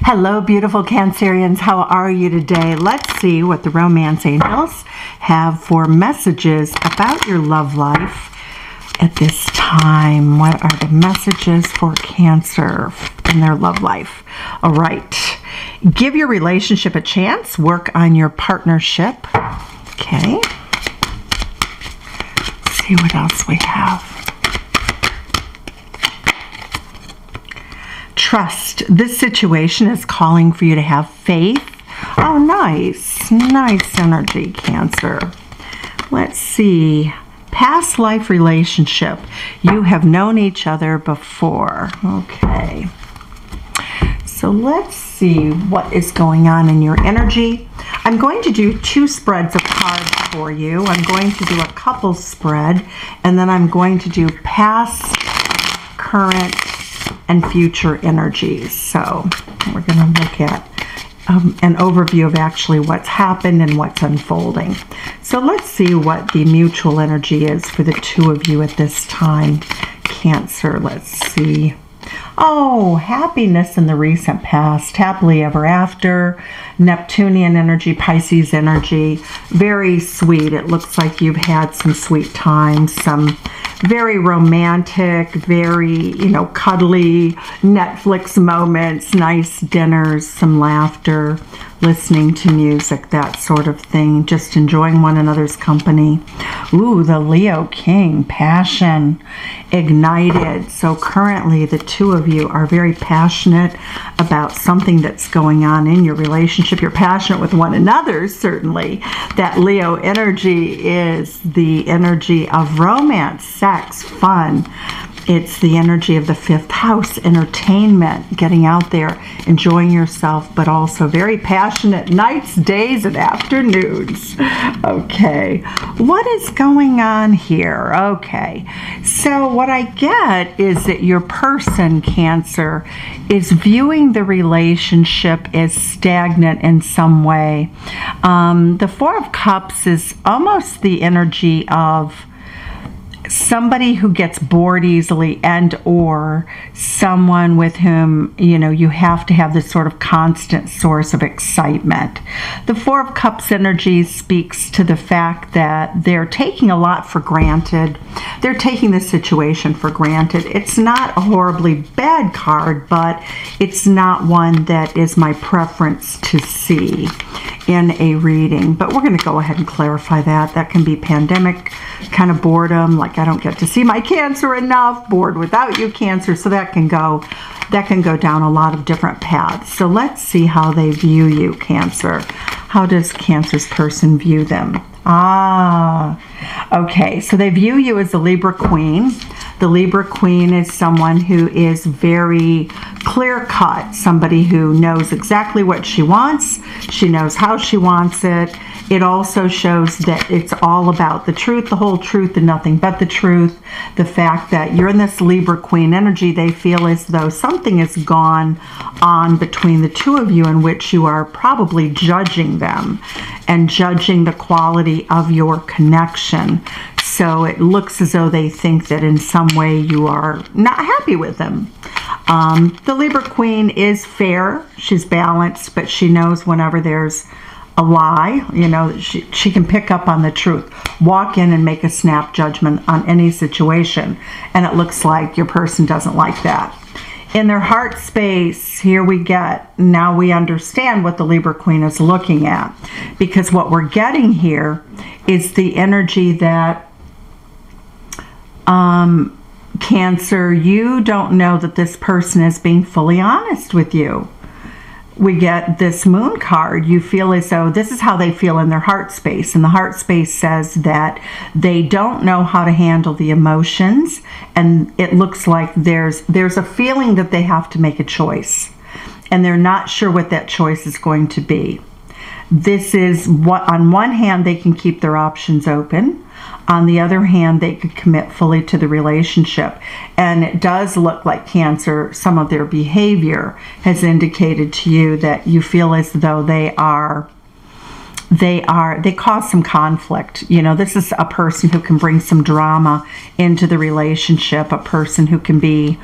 Hello, beautiful Cancerians. How are you today? Let's see what the romance angels have for messages about your love life at this time. What are the messages for Cancer in their love life? All right. Give your relationship a chance. Work on your partnership. Okay. Let's see what else we have. Trust. This situation is calling for you to have faith. Oh, nice. Nice energy, Cancer. Let's see. Past life relationship. You have known each other before. Okay. So let's see what is going on in your energy. I'm going to do two spreads of cards for you. I'm going to do a couple spread, and then I'm going to do past, current, and future energies. So we're going to look at an overview of actually what's happened and what's unfolding. So let's see what the mutual energy is for the two of you at this time, Cancer. Let's see. Oh, happiness in the recent past, happily ever after, Neptunian energy, Pisces energy, very sweet. It looks like you've had some sweet times, some very romantic, very, cuddly Netflix moments, nice dinners, some laughter, listening to music, that sort of thing, just enjoying one another's company. Ooh, the Leo King, passion, ignited. So currently the two of you are very passionate about something that's going on in your relationship. You're passionate with one another, certainly. That Leo energy is the energy of romance, sex, fun. It's the energy of the fifth house, entertainment, getting out there, enjoying yourself, but also very passionate nights, days, and afternoons. Okay, what is going on here? Okay, so what I get is that your person, Cancer, is viewing the relationship as stagnant in some way. The Four of Cups is almost the energy of somebody who gets bored easily, and or someone with whom, you have to have this sort of constant source of excitement. The Four of Cups energy speaks to the fact that they're taking a lot for granted. They're taking this situation for granted. It's not a horribly bad card, but it's not one that is my preference to see in a reading. But we're going to go ahead and clarify that. That can be pandemic, kind of boredom, like I don't get to see my Cancer enough, bored without you, Cancer. So that can go down a lot of different paths. So let's see how they view you, Cancer. How does Cancer's person view them? Ah, okay. So they view you as the Libra Queen. The Libra Queen is someone who is very clear-cut, somebody who knows exactly what she wants. She knows how she wants it. It also shows that it's all about the truth, the whole truth, and nothing but the truth. The fact that you're in this Libra Queen energy, they feel as though something has gone on between the two of you in which you are probably judging them and judging the quality of your connection. So it looks as though they think that in some way you are not happy with them. The Libra Queen is fair. She's balanced, but she knows whenever there's a lie, she can pick up on the truth, walk in and make a snap judgment on any situation. And it looks like your person doesn't like that. In their heart space, here we get, now we understand what the Libra Queen is looking at, because what we're getting here is the energy that Cancer, you don't know that this person is being fully honest with you. We get this moon card. You feel as though this is how they feel in their heart space. And the heart space says that they don't know how to handle the emotions. And it looks like there's a feeling that they have to make a choice. And they're not sure what that choice is going to be. This is what, on one hand, they can keep their options open. On the other hand, they could commit fully to the relationship. And it does look like, Cancer, some of their behavior has indicated to you that you feel as though they are they cause some conflict. You know, this is a person who can bring some drama into the relationship, a person who can be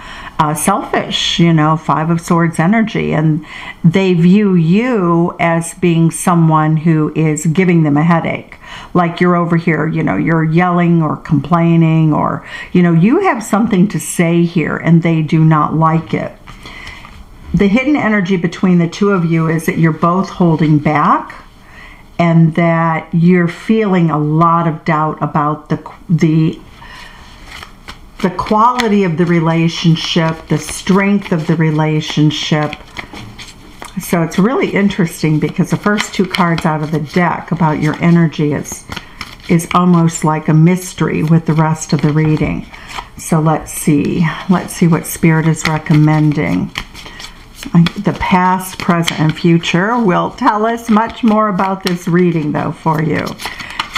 selfish, you know, Five of Swords energy, and they view you as being someone who is giving them a headache. Like, you're over here, you know, you're yelling or complaining, or, you know, you have something to say here and they do not like it. The hidden energy between the two of you is that you're both holding back and that you're feeling a lot of doubt about the quality of the relationship, the strength of the relationship. So it's really interesting because the first two cards out of the deck about your energy is almost like a mystery with the rest of the reading. So let's see. Let's see what Spirit is recommending. The past, present, and future will tell us much more about this reading, though, for you.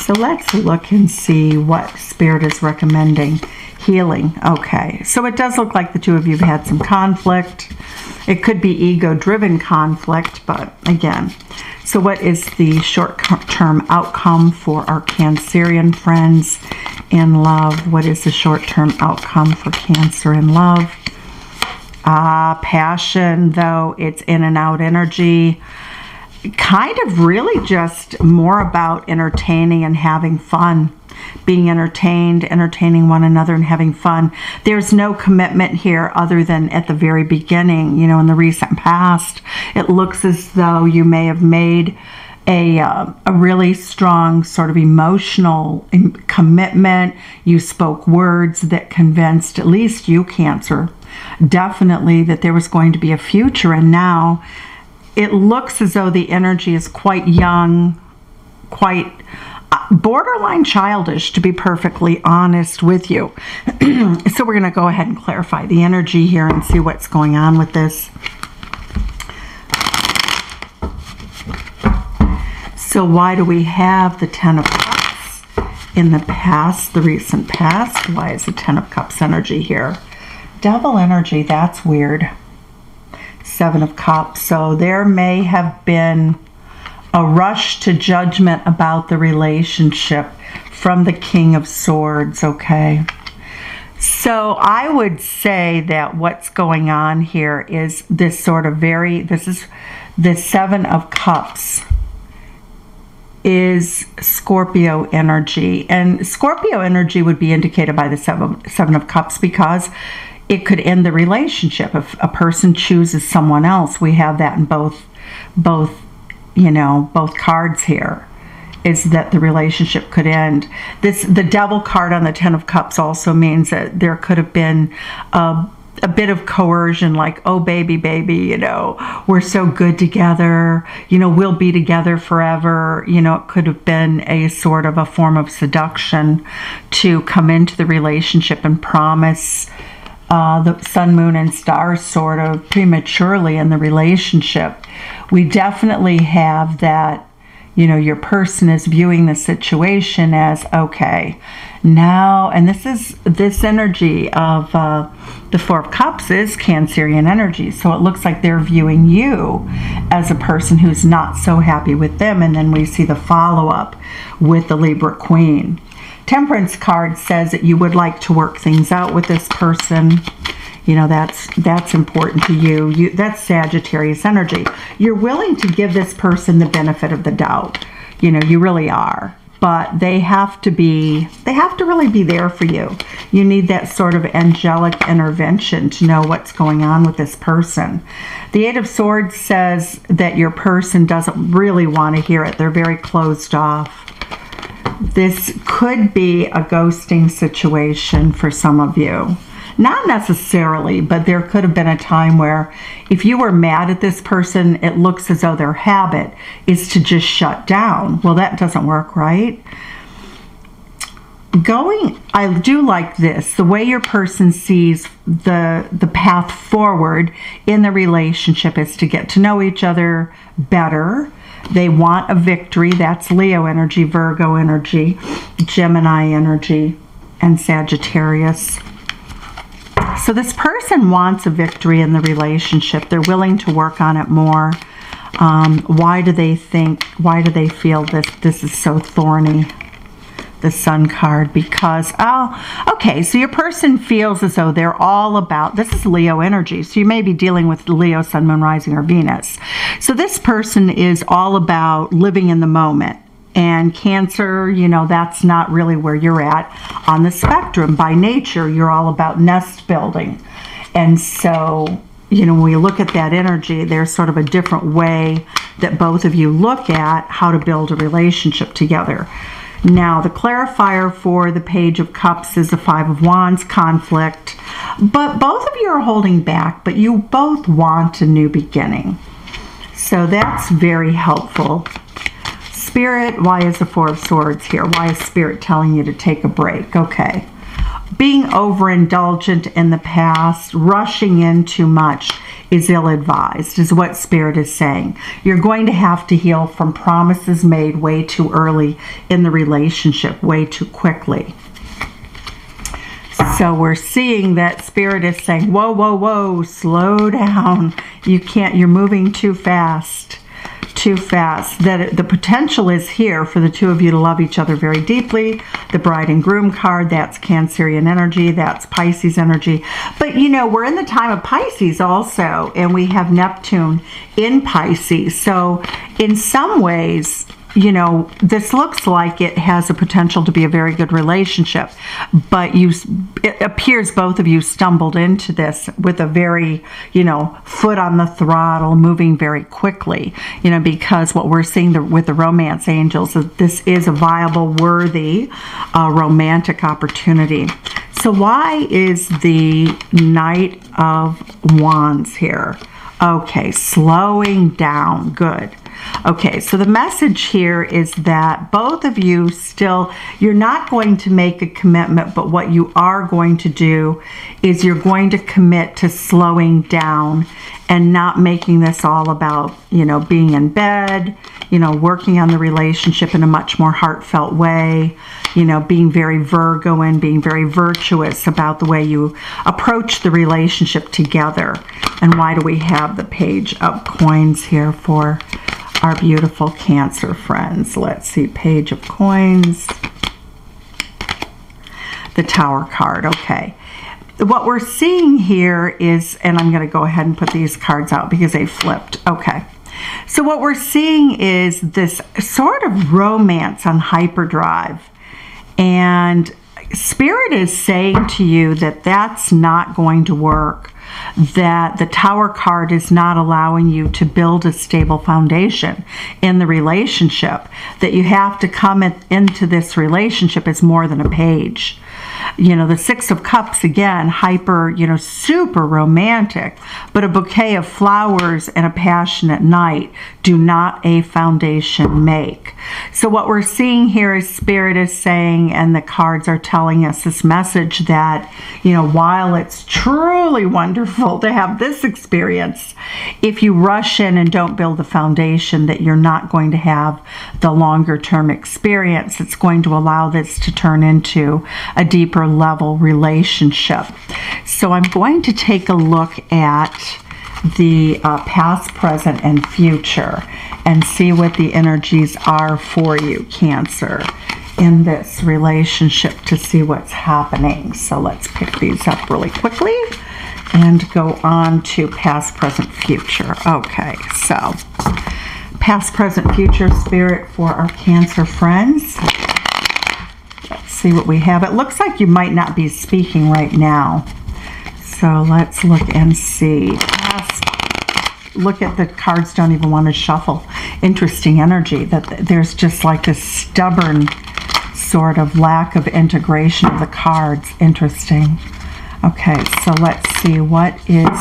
So let's look and see what Spirit is recommending. Healing. Okay, so it does look like the two of you have had some conflict. It could be ego-driven conflict, but again. So what is the short-term outcome for our Cancerian friends in love? What is the short-term outcome for Cancer in love? Passion, though, it's in and out energy. Kind of really just more about entertaining and having fun. Being entertained, entertaining one another, and having fun. There's no commitment here other than at the very beginning. You know, in the recent past, it looks as though you may have made a really strong sort of emotional commitment. You spoke words that convinced at least you, Cancer, definitely that there was going to be a future. And now it looks as though the energy is quite young, quite borderline childish, to be perfectly honest with you. So we're going to go ahead and clarify the energy here and see what's going on with this. So why do we have the Ten of Cups in the past, the recent past? Why is the Ten of Cups energy here? Devil energy, that's weird. Seven of Cups. So there may have been a rush to judgment about the relationship from the King of Swords, okay? So I would say that what's going on here is this sort of this is the Seven of Cups is Scorpio energy. And Scorpio energy would be indicated by the Seven of Cups because it could end the relationship. If a person chooses someone else, we have that in both you know, both cards here, is that the relationship could end. The Devil card on the Ten of Cups also means that there could have been a bit of coercion, like, oh, baby, baby, you know, we're so good together, you know, we'll be together forever. You know, it could have been a sort of a form of seduction to come into the relationship and promise the sun, moon, and stars sort of prematurely in the relationship. We definitely have that, you know, your person is viewing the situation as, okay, now, and this energy of the Four of Cups is Cancerian energy. So it looks like they're viewing you as a person who's not so happy with them. And then we see the follow-up with the Libra Queen. Temperance card says that you would like to work things out with this person. You know, that's important to you. That's Sagittarius energy. You're willing to give this person the benefit of the doubt. You know, you really are. But they have to really be there for you. You need that sort of angelic intervention to know what's going on with this person. The Eight of Swords says that your person doesn't really want to hear it. They're very closed off. This could be a ghosting situation for some of you. Not necessarily, but there could have been a time where if you were mad at this person, it looks as though their habit is to just shut down. Well, that doesn't work, right? I do like this, the way your person sees the path forward in the relationship is to get to know each other better. They want a victory. That's Leo energy, Virgo energy, Gemini energy, and Sagittarius. So this person wants a victory in the relationship. They're willing to work on it more. Why do they think, why do they feel this is so thorny? The Sun card, because, oh, okay, so your person feels as though they're all about, this is Leo energy, so you may be dealing with Leo, Sun, Moon, Rising, or Venus. So this person is all about living in the moment, and Cancer, you know, that's not really where you're at on the spectrum. By nature, you're all about nest building, and so, you know, when we look at that energy, there's sort of a different way that both of you look at how to build a relationship together. Now, the clarifier for the Page of Cups is the Five of Wands, conflict. But both of you are holding back, but you both want a new beginning. So that's very helpful. Spirit, why is the Four of Swords here? Why is Spirit telling you to take a break? Okay. Being overindulgent in the past, rushing in too much is ill-advised, is what Spirit is saying. You're going to have to heal from promises made way too early in the relationship, way too quickly. So we're seeing that Spirit is saying, whoa, whoa, whoa, slow down. You can't, you're moving too fast. Too fast. That the potential is here for the two of you to love each other very deeply. The Bride and Groom card, that's Cancerian energy, that's Pisces energy. But you know, we're in the time of Pisces also, and we have Neptune in Pisces. So in some ways, you know, this looks like it has a potential to be a very good relationship, but it appears both of you stumbled into this with a very, you know, foot on the throttle, moving very quickly, you know, because what we're seeing with the romance angels is this is a viable, worthy, romantic opportunity. So why is the Knight of Wands here? Okay, slowing down, good. Okay, so the message here is that both of you still, you're not going to make a commitment, but what you are going to do is you're going to commit to slowing down and not making this all about, you know, being in bed, you know, working on the relationship in a much more heartfelt way, you know, being very Virgo and being very virtuous about the way you approach the relationship together. And why do we have the Page of Coins here for our beautiful Cancer friends? Let's see, Page of Coins, the Tower card. Okay, what we're seeing here is, and I'm going to go ahead and put these cards out because they flipped. Okay, so what we're seeing is this sort of romance on hyperdrive, and Spirit is saying to you that that's not going to work, that the Tower card is not allowing you to build a stable foundation in the relationship, that you have to come into this relationship as more than a page. You know, the Six of Cups, again, hyper, you know, super romantic, but a bouquet of flowers and a passionate night do not a foundation make. So what we're seeing here is Spirit is saying, and the cards are telling us this message that, you know, while it's truly wonderful to have this experience, if you rush in and don't build the foundation, that you're not going to have the longer term experience. It's going to allow this to turn into a deeper level relationship. So I'm going to take a look at the past, present, and future and see what the energies are for you, Cancer, in this relationship to see what's happening. So let's pick these up really quickly and go on to past, present, future. Okay, so past, present, future, Spirit, for our Cancer friends. Let's see what we have. It looks like you might not be speaking right now. So let's look and see. Look at the cards, don't even want to shuffle. Interesting energy, that there's just like this stubborn sort of lack of integration of the cards. Interesting. Okay, so let's see what is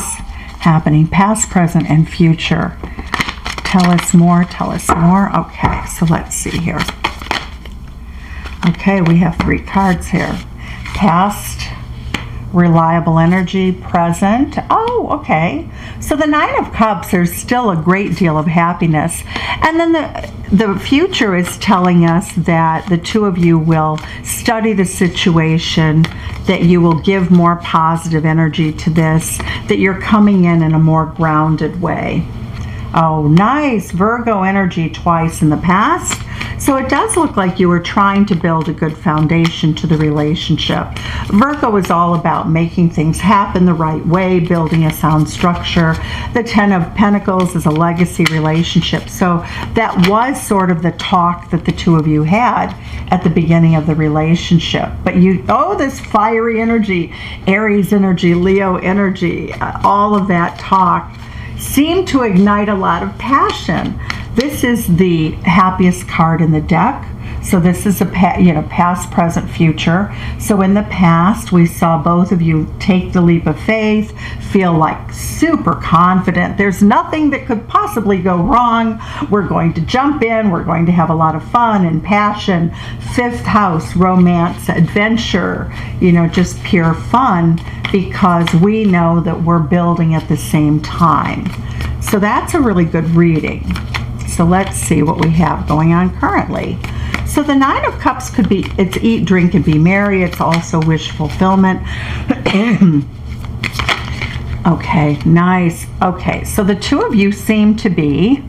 happening. Past, present, and future. Tell us more, tell us more. Okay, so let's see here. Okay, we have three cards here. Past, reliable energy, present. Oh, okay. So the Nine of Cups, there's still a great deal of happiness. And then the future is telling us that the two of you will study the situation, that you will give more positive energy to this, that you're coming in a more grounded way. Oh, nice. Virgo energy twice in the past. So it does look like you were trying to build a good foundation to the relationship. Virgo is all about making things happen the right way, building a sound structure. The Ten of Pentacles is a legacy relationship. So that was sort of the talk that the two of you had at the beginning of the relationship. But you, oh, this fiery energy, Aries energy, Leo energy, all of that talk seem to ignite a lot of passion. This is the happiest card in the deck. So this is a, you know, past, present, future. So in the past, we saw both of you take the leap of faith, feel like super confident. There's nothing that could possibly go wrong. We're going to jump in. We're going to have a lot of fun and passion. Fifth house, romance, adventure, you know, just pure fun, because we know that we're building at the same time. So that's a really good reading. So let's see what we have going on currently. So the Nine of Cups could be, it's eat, drink, and be merry. It's also wish fulfillment. Okay, nice. Okay, so the two of you seem to be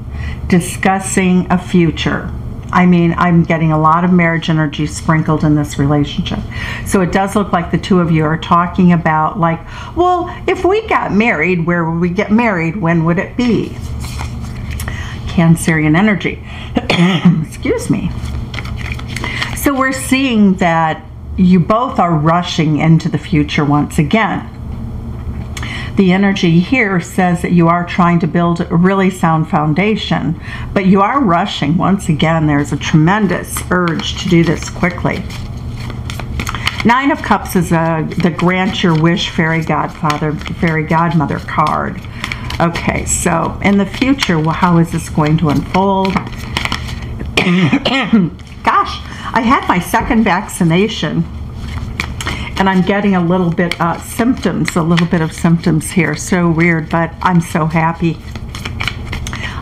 discussing a future. I mean, I'm getting a lot of marriage energy sprinkled in this relationship. So it does look like the two of you are talking about, like, well, if we got married, where would we get married? When would it be? Cancerian energy. Excuse me. So we're seeing that you both are rushing into the future once again. The energy here says that you are trying to build a really sound foundation, but you are rushing once again. There's a tremendous urge to do this quickly. Nine of Cups is the grant your wish fairy godfather, fairy godmother card. Okay, so in the future, well, how is this going to unfold? Gosh, I had my second vaccination, and I'm getting a little bit symptoms here. So weird, but I'm so happy.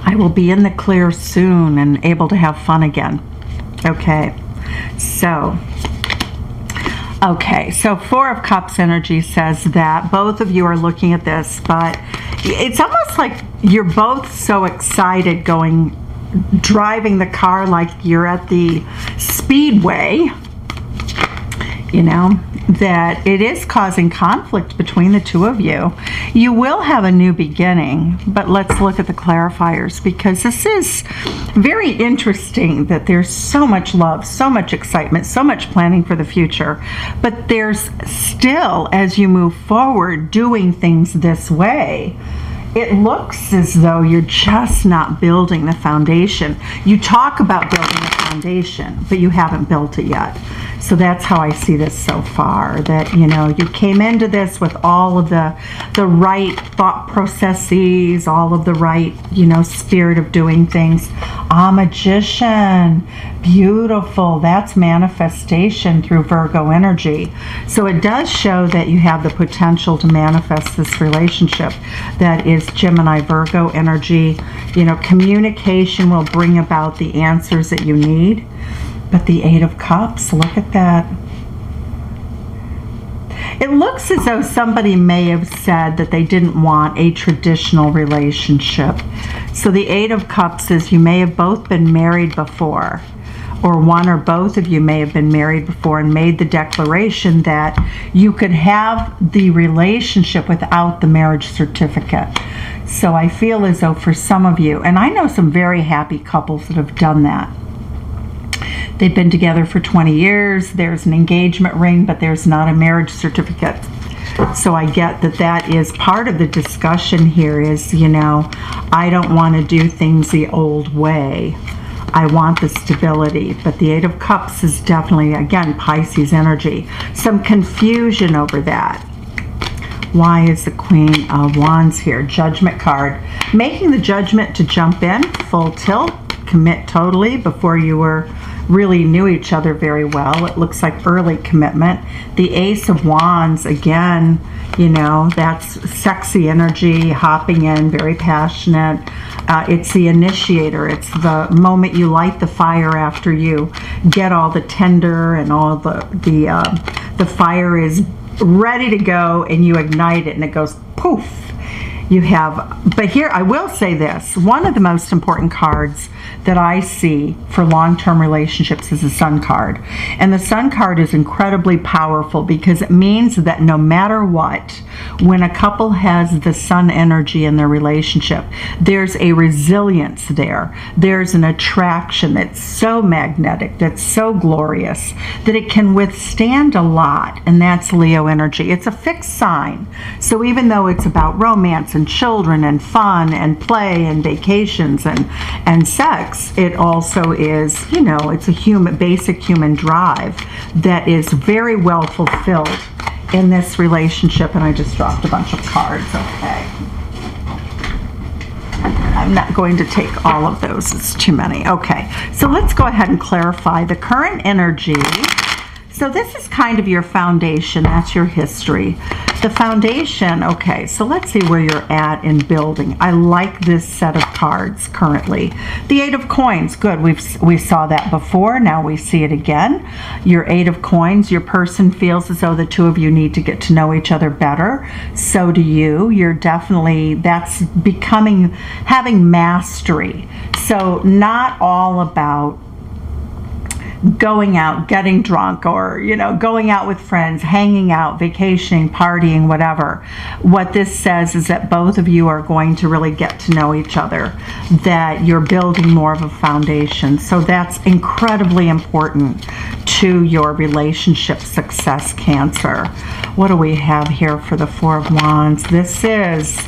I will be in the clear soon and able to have fun again. Okay, so... Okay, so Four of Cups energy says that both of you are looking at this, but it's almost like you're both so excited going, driving the car like you're at the speedway, you know, that it is causing conflict between the two of you. You will have a new beginning, but let's look at the clarifiers, because this is very interesting that there's so much love, so much excitement, so much planning for the future, but there's still, as you move forward, doing things this way. It looks as though you're just not building the foundation. You talk about building the foundation, but you haven't built it yet. So that's how I see this so far, that, you know, you came into this with all of the right thought processes, all of the right, you know, spirit of doing things. Ah, magician, beautiful. That's manifestation through Virgo energy. So it does show that you have the potential to manifest this relationship. That is Gemini Virgo energy. You know, communication will bring about the answers that you need. But the Eight of Cups, look at that. It looks as though somebody may have said that they didn't want a traditional relationship. So the Eight of Cups is you may have both been married before, or one or both of you may have been married before and made the declaration that you could have the relationship without the marriage certificate. So I feel as though for some of you, and I know some very happy couples that have done that. They've been together for 20 years. There's an engagement ring, but there's not a marriage certificate. So I get that that is part of the discussion here is, you know, I don't want to do things the old way. I want the stability, but the Eight of Cups is definitely, again, Pisces energy. Some confusion over that. Why is the Queen of Wands here? Judgment card. Making the judgment to jump in, full tilt, commit totally before you were really knew each other very well. It looks like early commitment. The Ace of Wands, again, you know, that's sexy energy, hopping in, very passionate. It's the initiator. It's the moment you light the fire after you get all the tender and all the fire is ready to go and you ignite it and it goes poof. you have, but here I will say this, one of the most important cards that I see for long-term relationships is the Sun card. And the Sun card is incredibly powerful because it means that no matter what, when a couple has the Sun energy in their relationship, there's a resilience there. There's an attraction that's so magnetic, that's so glorious, that it can withstand a lot, and that's Leo energy. It's a fixed sign. So even though it's about romance and children and fun and play and vacations and sex, it also is, you know, it's a human, basic human drive that is very well fulfilled in this relationship. And I just dropped a bunch of cards, okay. I'm not going to take all of those, it's too many. Okay, so let's go ahead and clarify the current energy. So this is kind of your foundation, that's your history. The foundation, okay, so let's see where you're at in building. I like this set of cards currently. The Eight of Coins, good, we saw that before, now we see it again. Your Eight of Coins, your person feels as though the two of you need to get to know each other better. So do you. You're definitely, that's becoming, having mastery. So not all about going out, getting drunk, or, you know, going out with friends, hanging out, vacationing, partying, whatever. What this says is that both of you are going to really get to know each other, that you're building more of a foundation. So that's incredibly important to your relationship success, Cancer. What do we have here for the Four of Wands? This is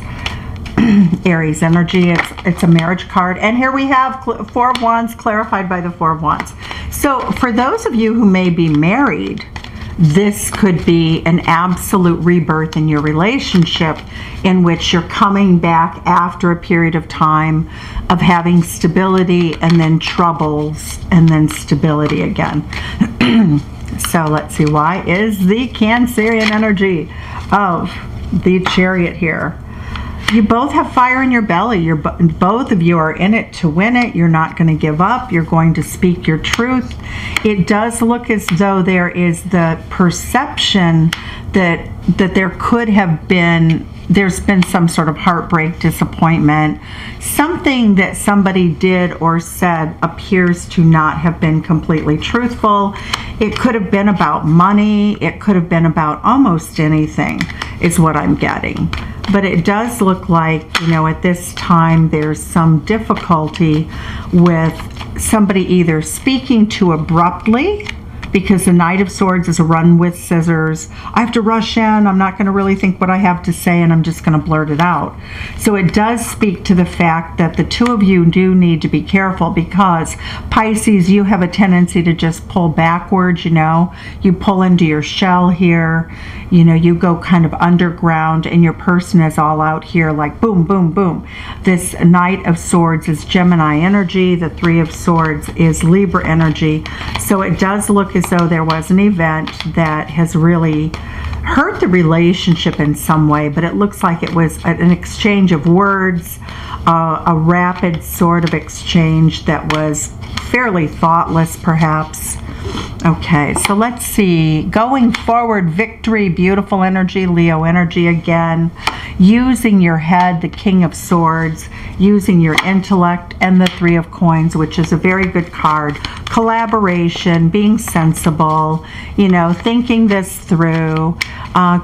Aries energy. It's a marriage card. And here we have Four of Wands clarified by the Four of Wands. So for those of you who may be married, this could be an absolute rebirth in your relationship in which you're coming back after a period of time of having stability and then troubles and then stability again. So let's see, why is the Cancerian energy of the Chariot here? You both have fire in your belly. Both of you are in it to win it. You're not going to give up. You're going to speak your truth. It does look as though there is the perception that there could have been, there's been some sort of heartbreak, disappointment, something that somebody did or said appears to not have been completely truthful. It could have been about money. It could have been about almost anything is what I'm getting. But it does look like, you know, at this time there's some difficulty with somebody either speaking too abruptly, because the Knight of Swords is a run with scissors. I have to rush in. I'm not going to really think what I have to say, and I'm just going to blurt it out. So it does speak to the fact that the two of you do need to be careful, because Pisces, you have a tendency to just pull backwards, you know. You pull into your shell here. You know, you go kind of underground, and your person is all out here like boom, boom, boom. This Knight of Swords is Gemini energy. The Three of Swords is Libra energy. So it does look as so there was an event that has really hurt the relationship in some way, but it looks like it was an exchange of words, a rapid sort of exchange that was fairly thoughtless perhaps. Okay, so let's see. Going forward, victory, beautiful energy, Leo energy again. Using your head, the King of Swords, using your intellect, and the Three of Coins, which is a very good card. Collaboration, being sensible, you know, thinking this through,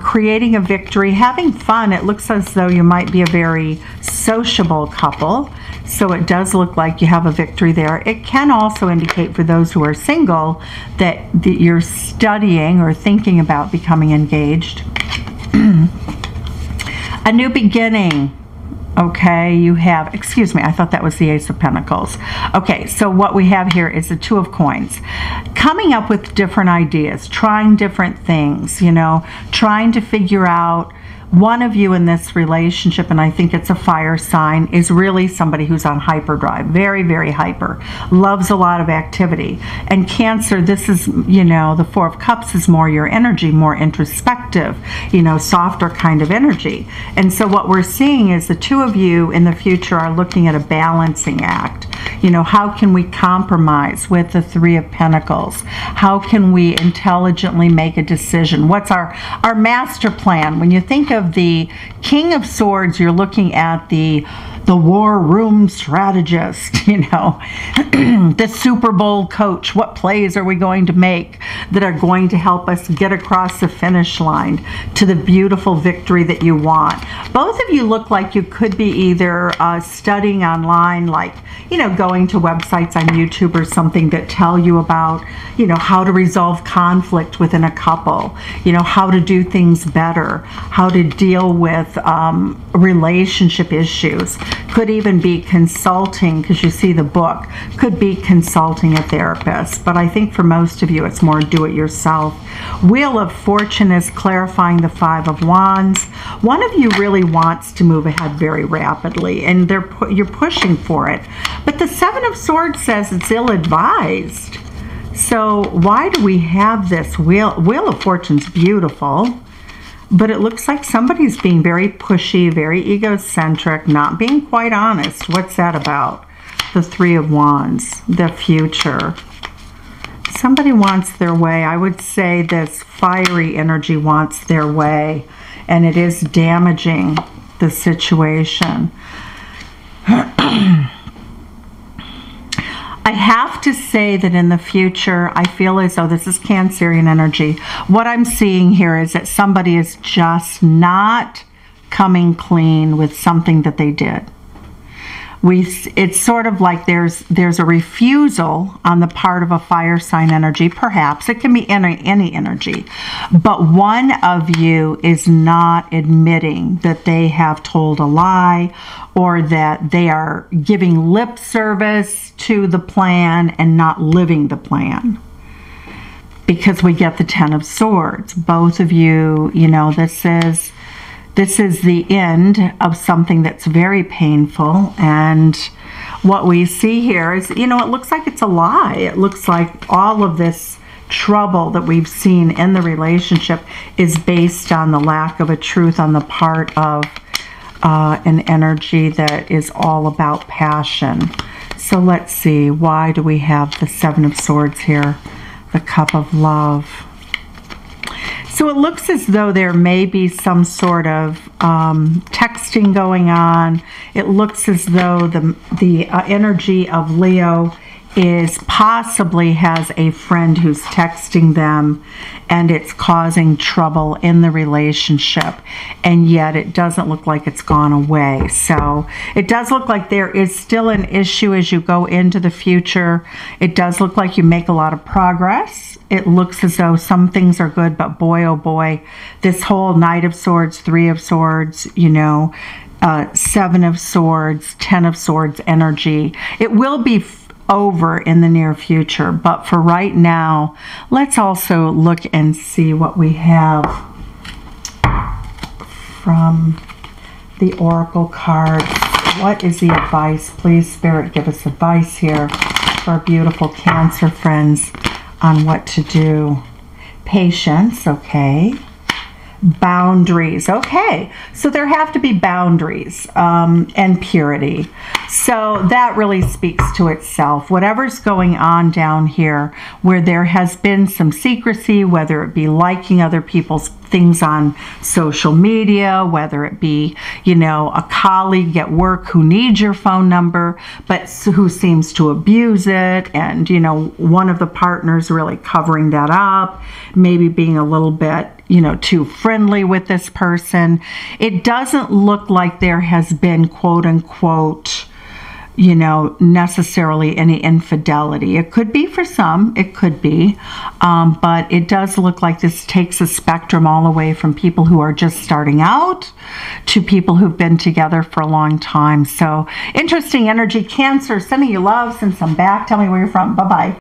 creating a victory, having fun. It looks as though you might be a very sociable couple, so it does look like you have a victory there. It can also indicate for those who are single that you're studying or thinking about becoming engaged. A new beginning. Okay, you have, excuse me, I thought that was the Ace of Pentacles. Okay, so what we have here is the Two of Coins. Coming up with different ideas, trying different things, you know, trying to figure out. One of you in this relationship, and I think it's a fire sign, is really somebody who's on hyperdrive, very, very hyper, loves a lot of activity. And Cancer, this is, you know, the Four of Cups is more your energy, more introspective, you know, softer kind of energy. And so what we're seeing is the two of you in the future are looking at a balancing act. You know, how can we compromise with the Three of Pentacles? How can we intelligently make a decision? What's our master plan? When you think of the King of Swords, you're looking at the war room strategist, you know, the Super Bowl coach. What plays are we going to make that are going to help us get across the finish line to the beautiful victory that you want? Both of you look like you could be either studying online, like, you know, going to websites on YouTube or something that tell you about, you know, how to resolve conflict within a couple, you know, how to do things better, how to deal with relationship issues. Could even be consulting, because you see the book, could be consulting a therapist. But I think for most of you, it's more do-it-yourself. Wheel of Fortune is clarifying the Five of Wands. One of you really wants to move ahead very rapidly, and you're pushing for it. But the Seven of Swords says it's ill-advised. So why do we have this? Wheel of Fortune's beautiful. But it looks like somebody's being very pushy, very egocentric, not being quite honest. What's that about? The Three of Wands, the future. Somebody wants their way. I would say this fiery energy wants their way, and it is damaging the situation. I have to say that in the future, I feel as though this is Cancerian energy. What I'm seeing here is that somebody is just not coming clean with something that they did. It's sort of like there's a refusal on the part of a fire sign energy. Perhaps it can be any energy, but one of you is not admitting that they have told a lie, or that they are giving lip service to the plan and not living the plan. Because we get the Ten of Swords. Both of you, you know, this is the end of something that's very painful. And what we see here is, you know, it looks like it's a lie. It looks like all of this trouble that we've seen in the relationship is based on the lack of a truth on the part of an energy that is all about passion. So let's see, why do we have the Seven of Swords here? The Cup of Love. So it looks as though there may be some sort of texting going on. It looks as though the energy of Leo is possibly has a friend who's texting them, and it's causing trouble in the relationship, and yet it doesn't look like it's gone away. So it does look like there is still an issue as you go into the future. It does look like you make a lot of progress. It looks as though some things are good, but boy, oh boy, this whole Knight of Swords, Three of Swords, you know, Seven of Swords, Ten of Swords energy, it will be over in the near future. But for right now, let's also look and see what we have from the Oracle cards. What is the advice? Please, Spirit, give us advice here for our beautiful Cancer friends on what to do. Patience, okay. Boundaries, okay. So there have to be boundaries, and purity. So that really speaks to itself. Whatever's going on down here, where there has been some secrecy, whether it be liking other people's things on social media, whether it be, you know, a colleague at work who needs your phone number, but who seems to abuse it, and, you know, one of the partners really covering that up, maybe being a little bit, you know, too friendly with this person. It doesn't look like there has been, quote unquote, you know, necessarily any infidelity. It could be for some, it could be, but it does look like this takes a spectrum all the way from people who are just starting out to people who've been together for a long time. So interesting energy, Cancer, sending you loves and some back. Tell me where you're from. Bye-bye.